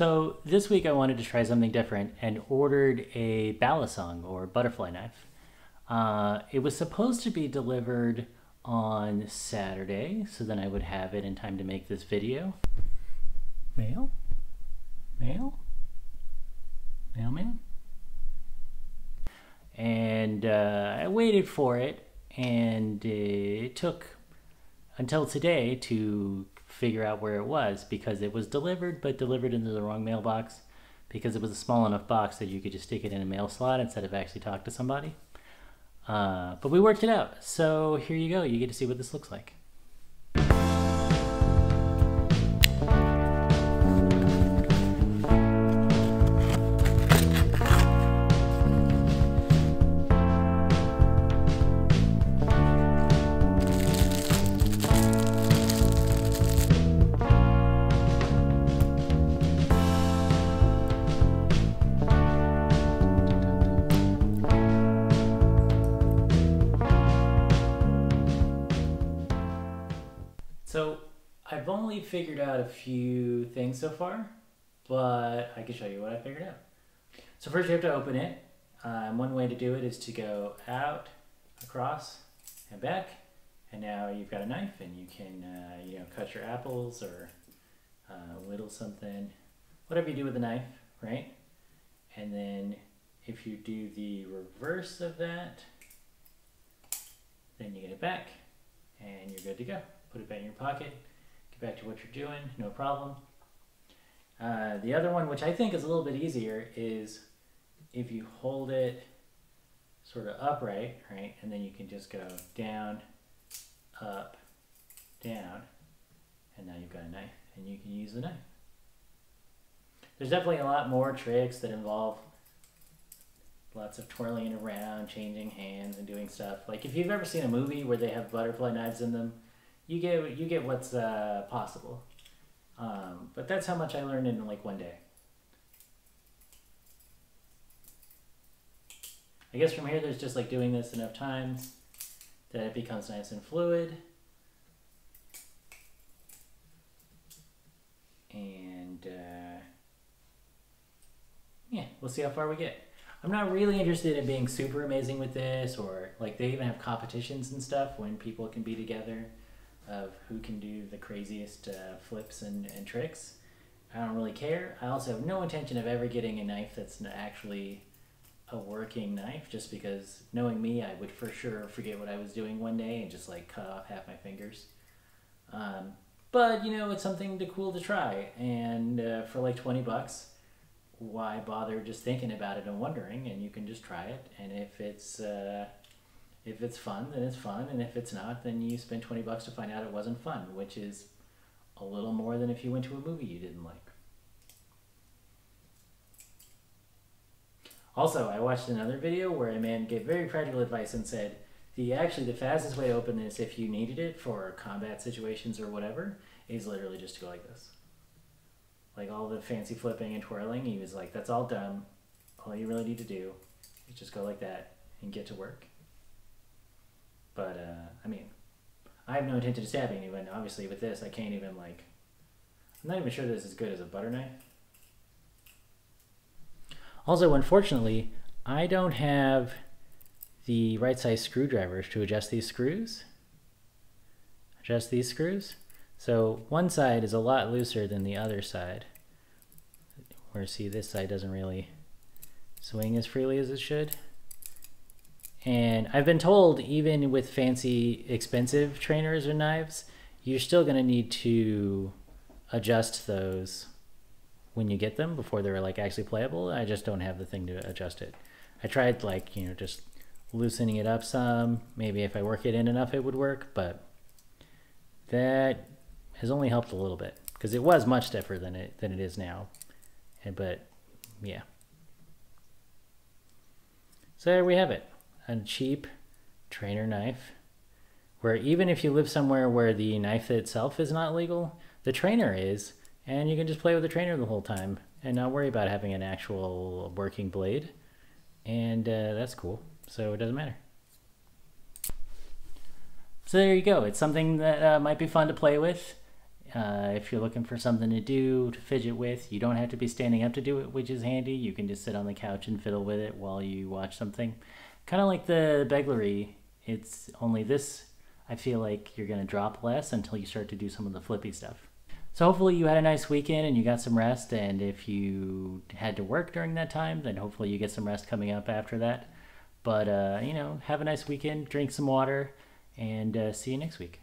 So this week I wanted to try something different and ordered a balisong or butterfly knife. It was supposed to be delivered on Saturday, so then I would have it in time to make this video. Mail? Mail? Mailman? And I waited for it, and it took until today to figure out where it was, because it was delivered, but delivered into the wrong mailbox, because it was a small enough box that you could just stick it in a mail slot instead of actually talk to somebody. But we worked it out, so here you go. You get to see what this looks like. So I've only figured out a few things so far, but I can show you what I figured out. So first you have to open it. One way to do it is to go out, across, and back. And now you've got a knife, and you can cut your apples or whittle something, whatever you do with a knife, right? And then if you do the reverse of that, then you get it back, and you're good to go. Put it back in your pocket, get back to what you're doing, no problem. The other one, which I think is a little bit easier, is if you hold it sort of upright, right? And then you can just go down, up, down, and now you've got a knife, and you can use the knife. There's definitely a lot more tricks that involve lots of twirling around, changing hands, and doing stuff. Like if you've ever seen a movie where they have butterfly knives in them, you get what's possible. But that's how much I learned in like one day. I guess from here there's just like doing this enough times that it becomes nice and fluid. And yeah, we'll see how far we get. I'm not really interested in being super amazing with this, or like they even have competitions and stuff when people can be together of who can do the craziest flips and tricks. I don't really care. I also have no intention of ever getting a knife that's actually a working knife, just because knowing me, I would for sure forget what I was doing one day and just like cut off half my fingers. But you know, it's something cool to try, and for like 20 bucks, why bother just thinking about it and wondering? And you can just try it, and if it's fun, then it's fun, and if it's not, then you spend 20 bucks to find out it wasn't fun, which is a little more than if you went to a movie you didn't like. Also, I watched another video where a man gave very practical advice and said, actually the fastest way to open this, if you needed it for combat situations or whatever, is literally just to go like this. Like all the fancy flipping and twirling, he was like, that's all dumb. All you really need to do is just go like that and get to work. But, I mean, I have no intention of stabbing anyone. Obviously, with this, I can't even, like... I'm not even sure this is as good as a butter knife. Also, unfortunately, I don't have the right size screwdrivers to adjust these screws. So, one side is a lot looser than the other side. Where, see, this side doesn't really swing as freely as it should. And I've been told, even with fancy, expensive trainers or knives, you're still going to need to adjust those when you get them before they're like actually playable. I just don't have the thing to adjust it. I tried like, you know, just loosening it up some. Maybe if I work it in enough, it would work, but that has only helped a little bit, because it was much stiffer than it is now. But yeah. So there we have it. A cheap trainer knife, where even if you live somewhere where the knife itself is not legal, the trainer is, and you can just play with the trainer the whole time and not worry about having an actual working blade. And that's cool, so it doesn't matter. So there you go. It's something that might be fun to play with. If you're looking for something to do, to fidget with, you don't have to be standing up to do it, which is handy. You can just sit on the couch and fiddle with it while you watch something. Kind of like the Beglery, it's only this, I feel like you're going to drop less until you start to do some of the flippy stuff. So hopefully you had a nice weekend and you got some rest, and if you had to work during that time, then hopefully you get some rest coming up after that. But, you know, have a nice weekend, drink some water, and see you next week.